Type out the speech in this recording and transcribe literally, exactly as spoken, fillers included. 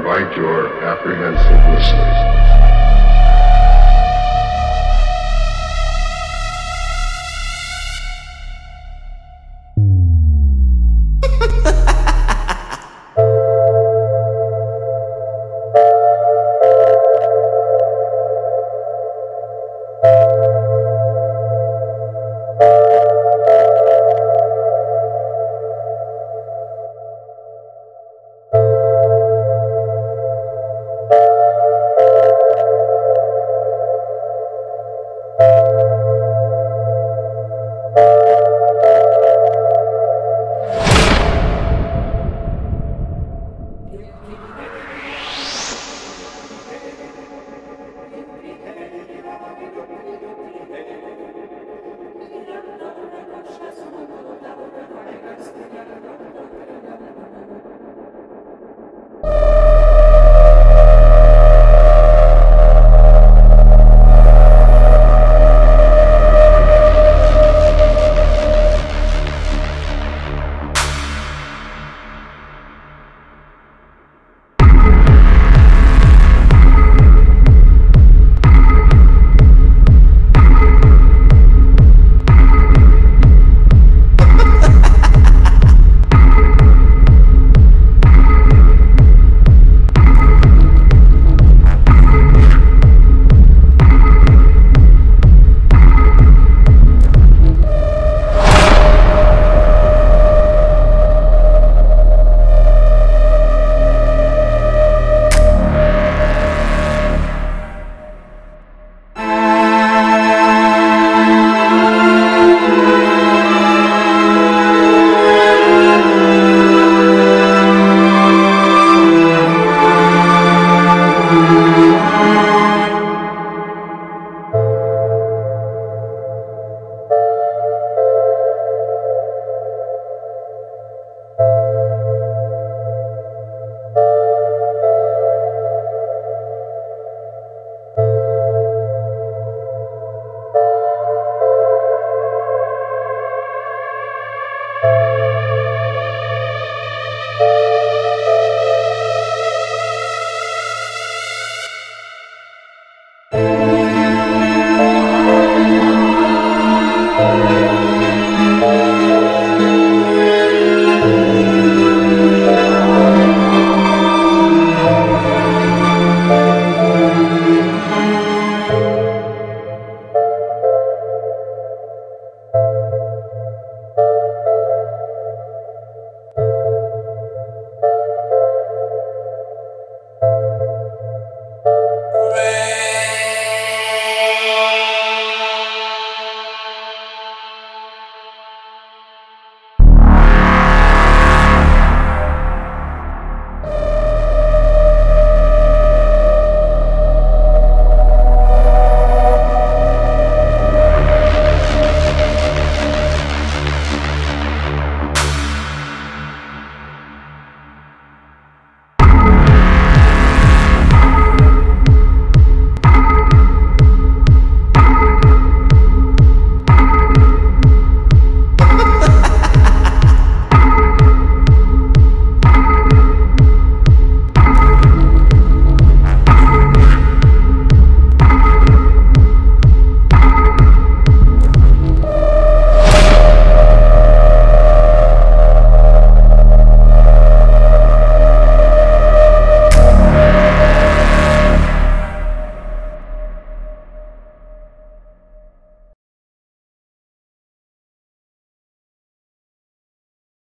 invite your apprehensive listeners